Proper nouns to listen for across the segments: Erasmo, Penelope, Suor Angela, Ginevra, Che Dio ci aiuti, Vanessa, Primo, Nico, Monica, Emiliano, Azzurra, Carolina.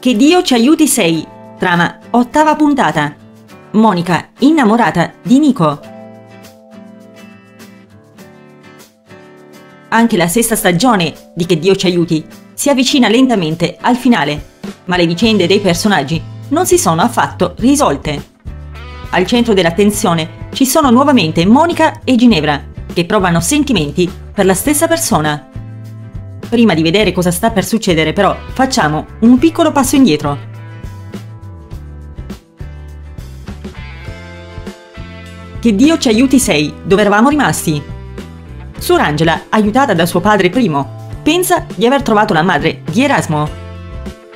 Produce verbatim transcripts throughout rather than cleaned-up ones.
Che Dio ci aiuti sei, trama, ottava puntata. Monica, innamorata di Nico. Anche la sesta stagione di Che Dio ci aiuti si avvicina lentamente al finale, ma le vicende dei personaggi non si sono affatto risolte. Al centro dell'attenzione ci sono nuovamente Monica e Ginevra, che provano sentimenti per la stessa persona. Prima di vedere cosa sta per succedere, però, facciamo un piccolo passo indietro. Che Dio ci aiuti sei, dove eravamo rimasti? Suor Angela, aiutata da suo padre Primo, pensa di aver trovato la madre di Erasmo.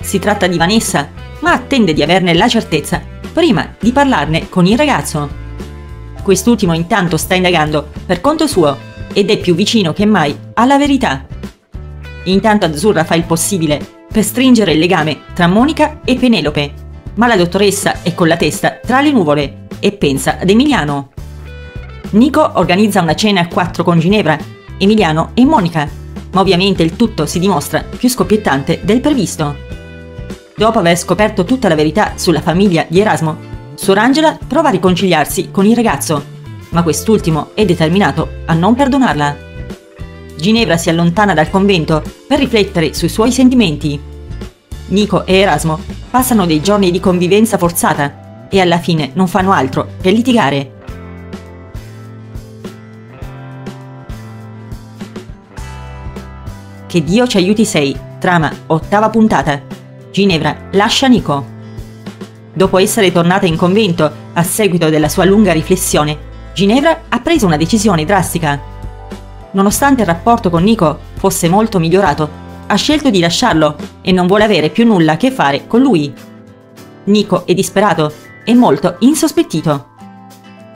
Si tratta di Vanessa, ma attende di averne la certezza prima di parlarne con il ragazzo. Quest'ultimo intanto sta indagando per conto suo ed è più vicino che mai alla verità. Intanto Azzurra fa il possibile per stringere il legame tra Monica e Penelope, ma la dottoressa è con la testa tra le nuvole e pensa ad Emiliano. Nico organizza una cena a quattro con Ginevra, Emiliano e Monica, ma ovviamente il tutto si dimostra più scoppiettante del previsto. Dopo aver scoperto tutta la verità sulla famiglia di Erasmo, Suor Angela prova a riconciliarsi con il ragazzo, ma quest'ultimo è determinato a non perdonarla. Ginevra si allontana dal convento per riflettere sui suoi sentimenti. Nico e Erasmo passano dei giorni di convivenza forzata e alla fine non fanno altro che litigare. Che Dio ci aiuti sei, trama, ottava puntata. Ginevra lascia Nico. Dopo essere tornata in convento a seguito della sua lunga riflessione, Ginevra ha preso una decisione drastica. Nonostante il rapporto con Nico fosse molto migliorato, ha scelto di lasciarlo e non vuole avere più nulla a che fare con lui. Nico è disperato e molto insospettito.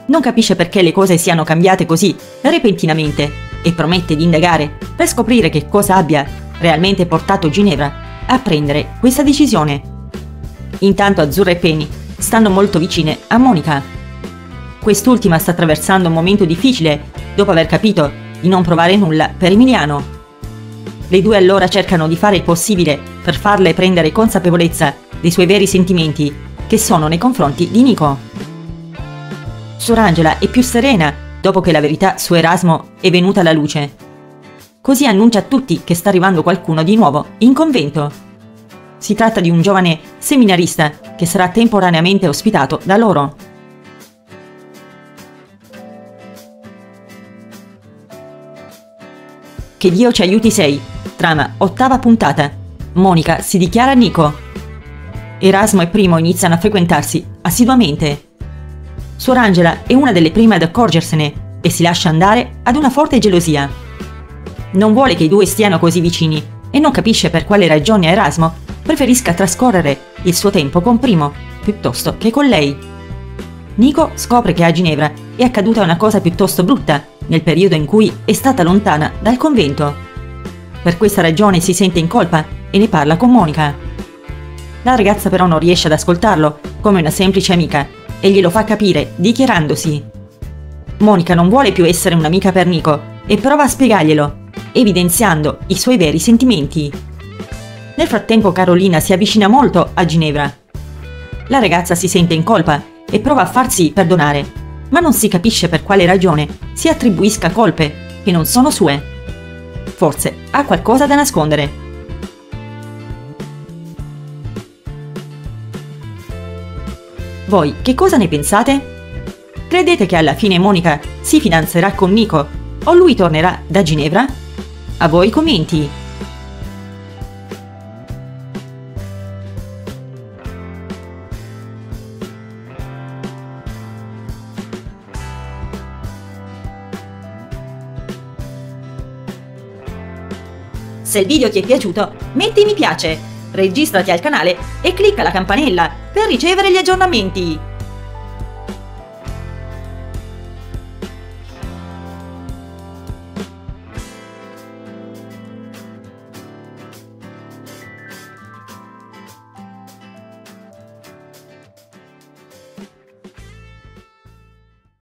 Non capisce perché le cose siano cambiate così repentinamente e promette di indagare per scoprire che cosa abbia realmente portato Ginevra a prendere questa decisione. Intanto Azzurra e Penny stanno molto vicine a Monica. Quest'ultima sta attraversando un momento difficile dopo aver capito di non provare nulla per Emiliano. Le due allora cercano di fare il possibile per farle prendere consapevolezza dei suoi veri sentimenti, che sono nei confronti di Nico. Suor Angela è più serena dopo che la verità su Erasmo è venuta alla luce. Così annuncia a tutti che sta arrivando qualcuno di nuovo in convento. Si tratta di un giovane seminarista che sarà temporaneamente ospitato da loro. Che Dio ci aiuti sei, trama, ottava puntata. Monica si dichiara a Nico. Erasmo e Primo iniziano a frequentarsi assiduamente. Suor Angela è una delle prime ad accorgersene e si lascia andare ad una forte gelosia. Non vuole che i due stiano così vicini e non capisce per quale ragione Erasmo preferisca trascorrere il suo tempo con Primo piuttosto che con lei. Nico scopre che a Ginevra è accaduta una cosa piuttosto brutta nel periodo in cui è stata lontana dal convento. Per questa ragione si sente in colpa e ne parla con Monica. La ragazza però non riesce ad ascoltarlo come una semplice amica e glielo fa capire dichiarandosi. Monica non vuole più essere un'amica per Nico e prova a spiegarglielo, evidenziando i suoi veri sentimenti. Nel frattempo Carolina si avvicina molto a Ginevra. La ragazza si sente in colpa e prova a farsi perdonare, ma non si capisce per quale ragione si attribuisca colpe che non sono sue. Forse ha qualcosa da nascondere. Voi che cosa ne pensate? Credete che alla fine Monica si fidanzerà con Nico o lui tornerà da Ginevra? A voi i commenti! Se il video ti è piaciuto, metti mi piace, registrati al canale e clicca la campanella per ricevere gli aggiornamenti.